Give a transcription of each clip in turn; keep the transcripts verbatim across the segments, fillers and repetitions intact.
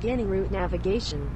Beginning route navigation.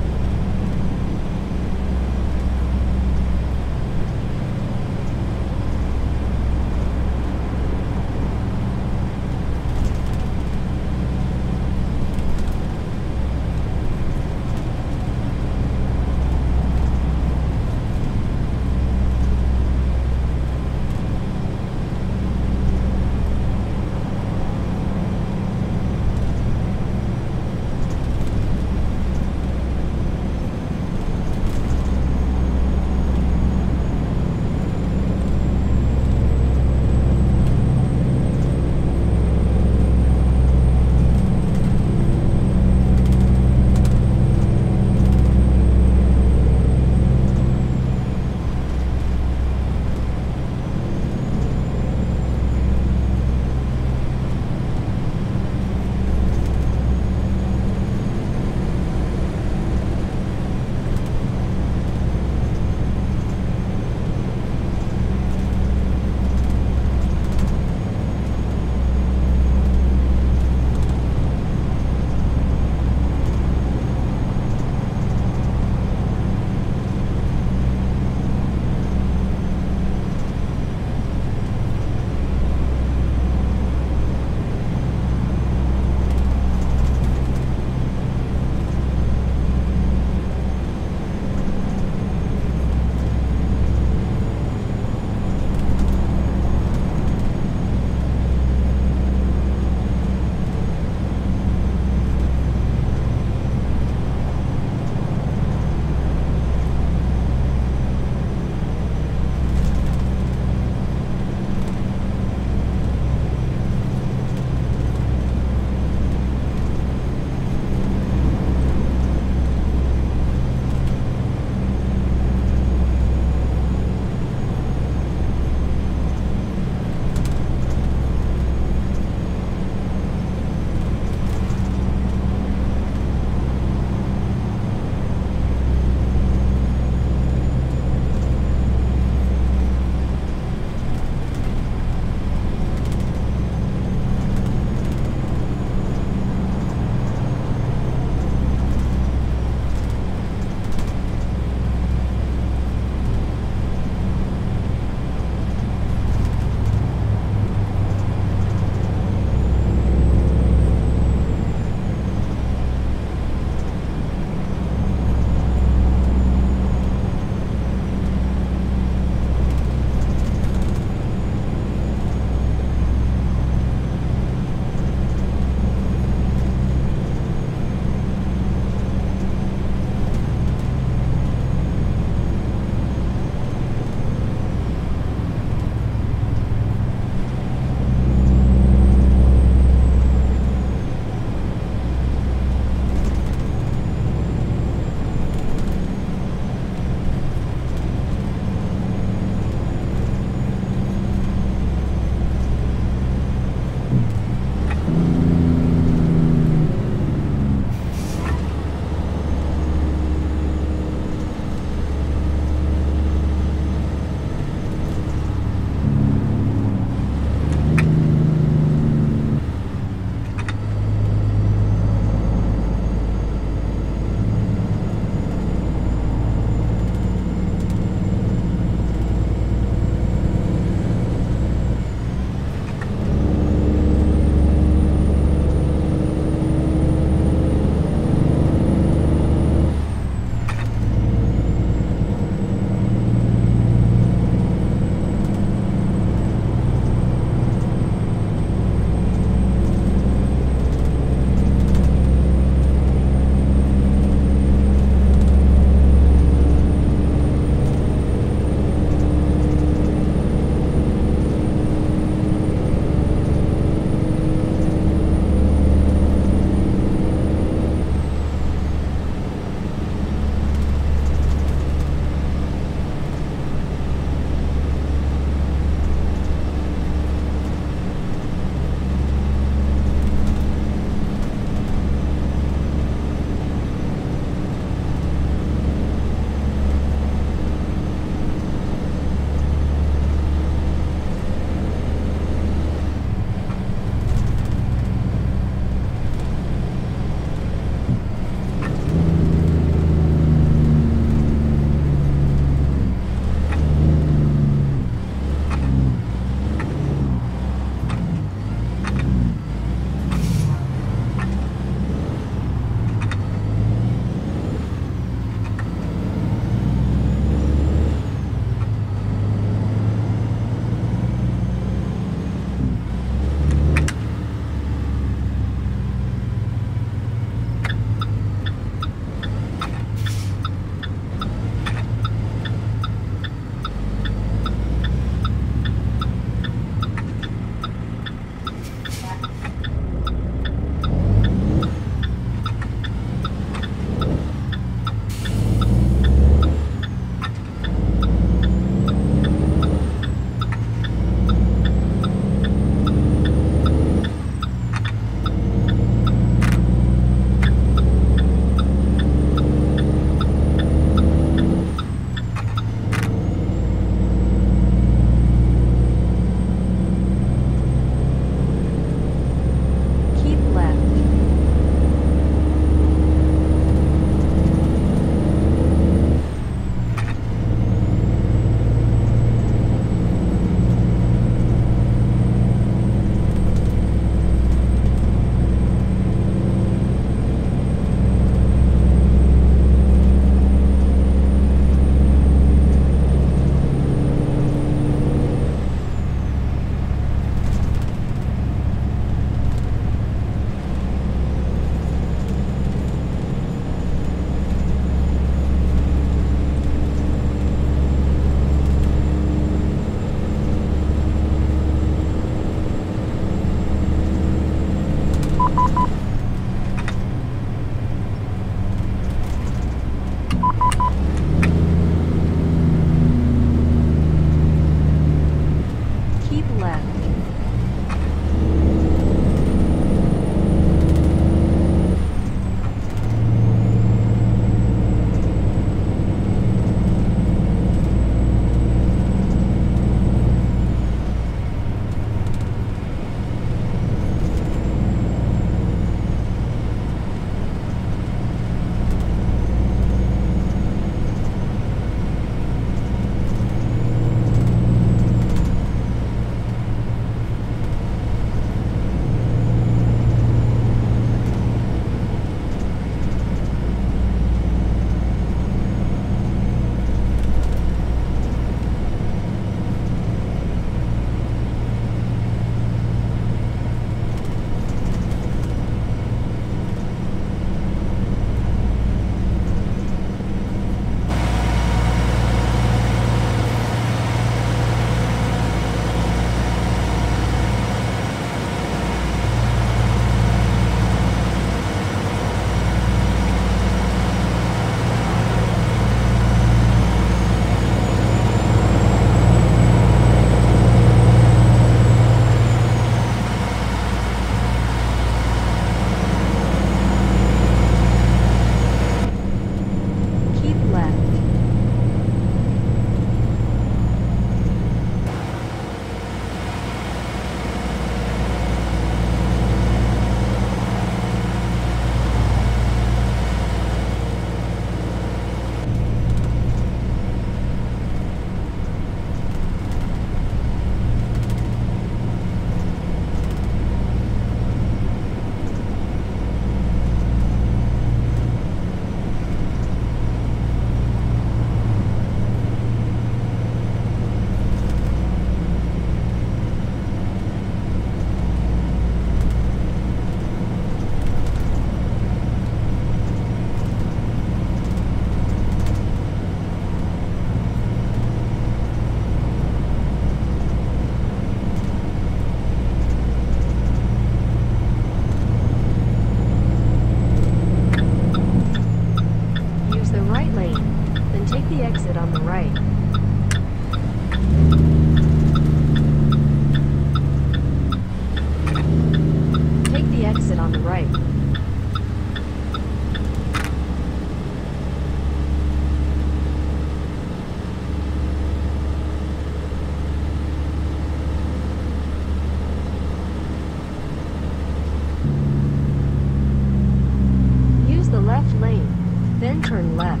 then turn left.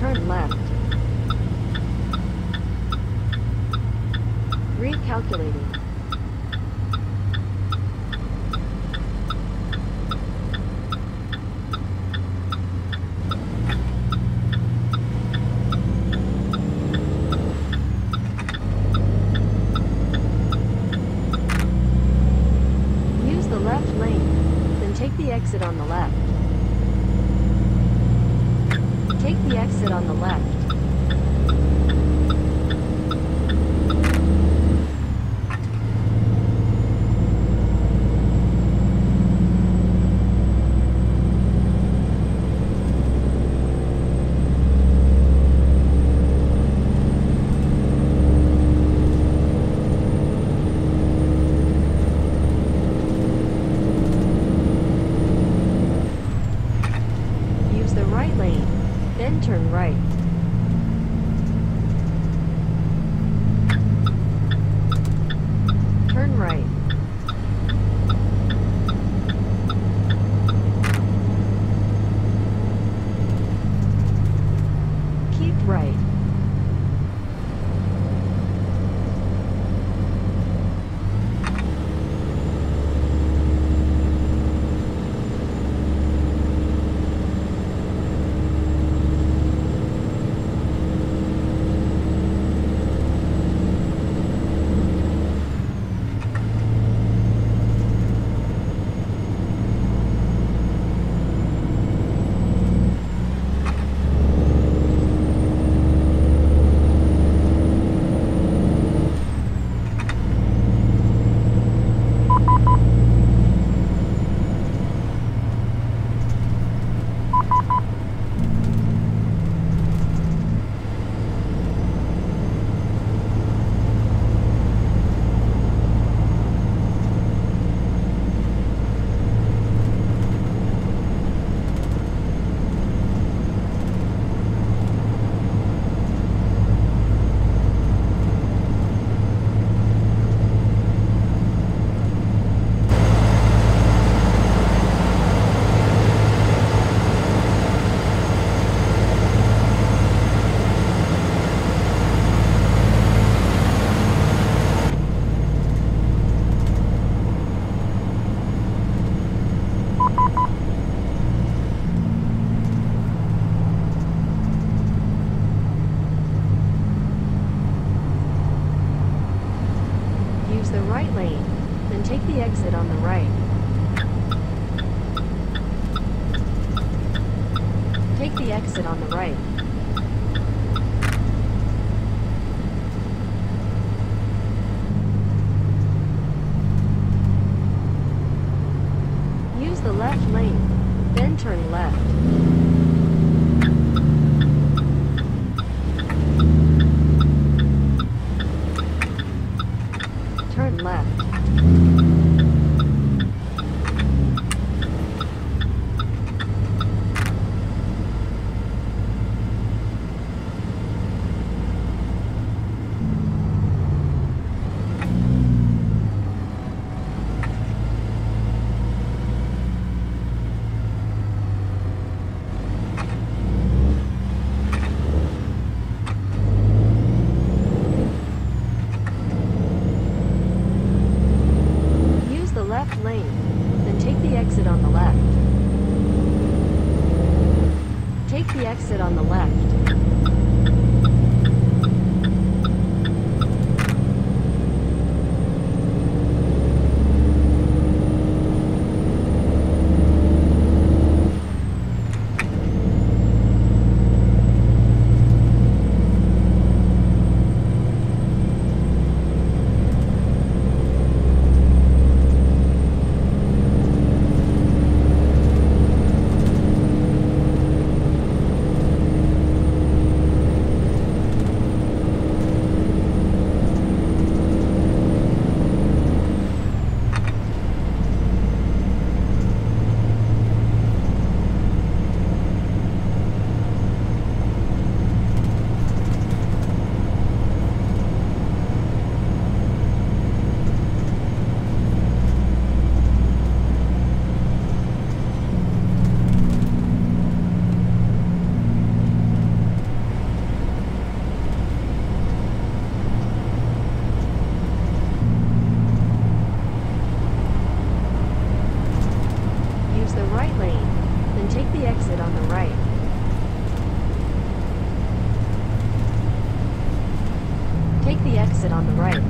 Turn left. Recalculating. Exit on the left. Take the exit on the left. Turn right. Turn right. Keep right. The right lane, then take the exit on the right. Take the exit on the right. Use the left lane, then turn left. Left. exit on the right.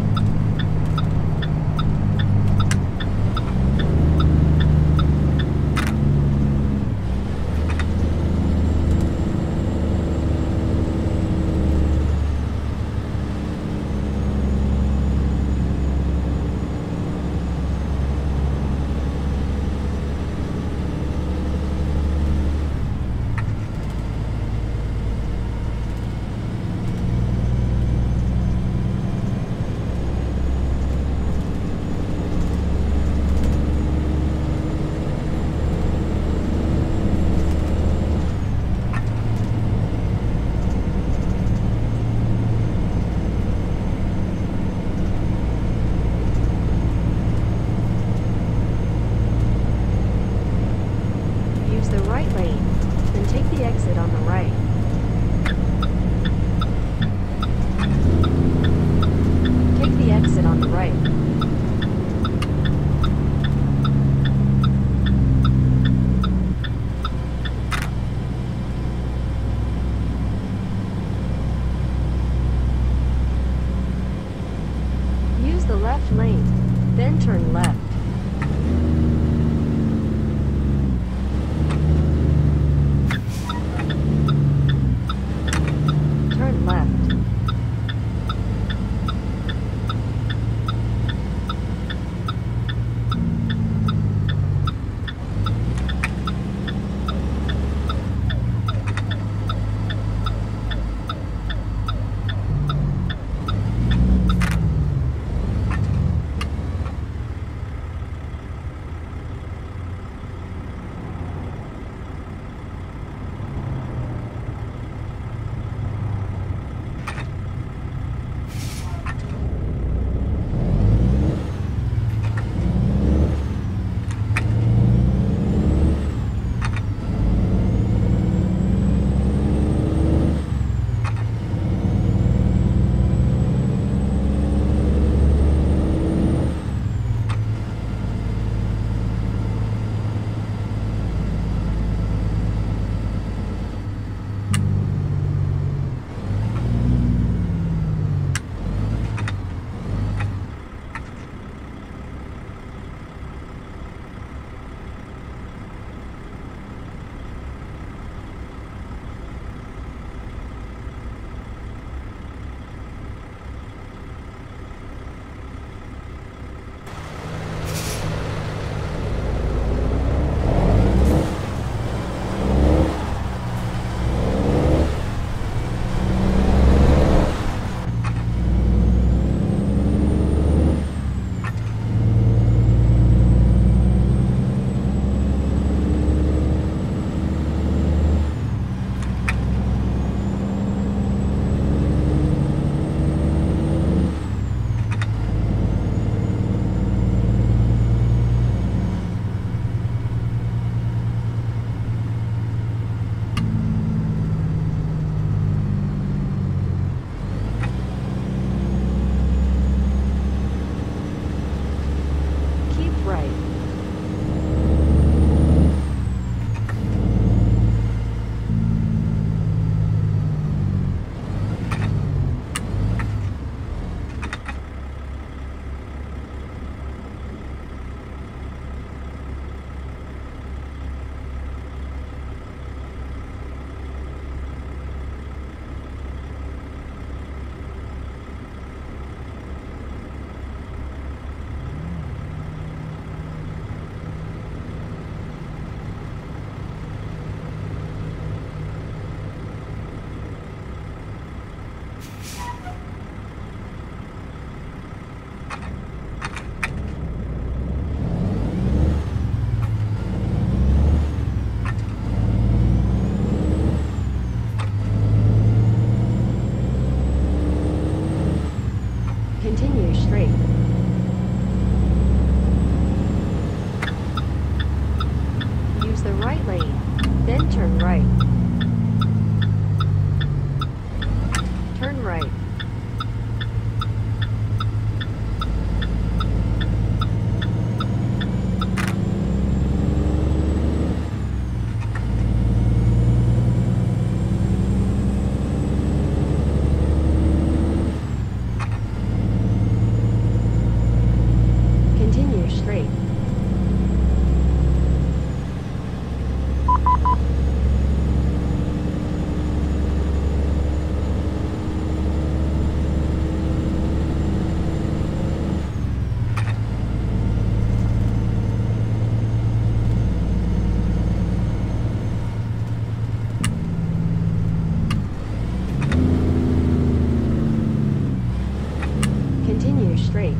Continue straight.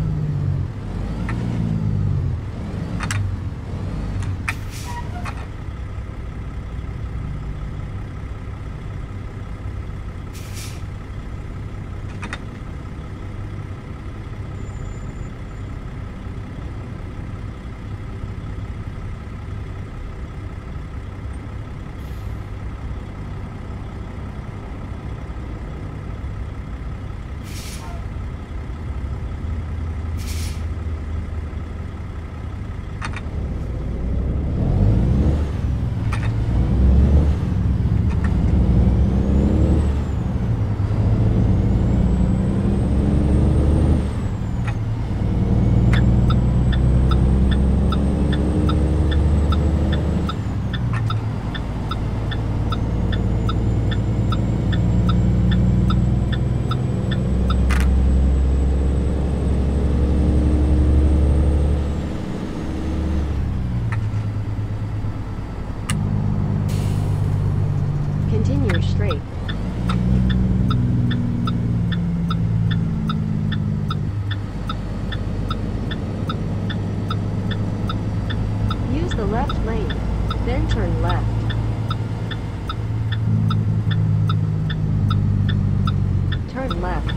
Continue straight. Use the left lane, then turn left. Turn left.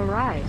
arrived.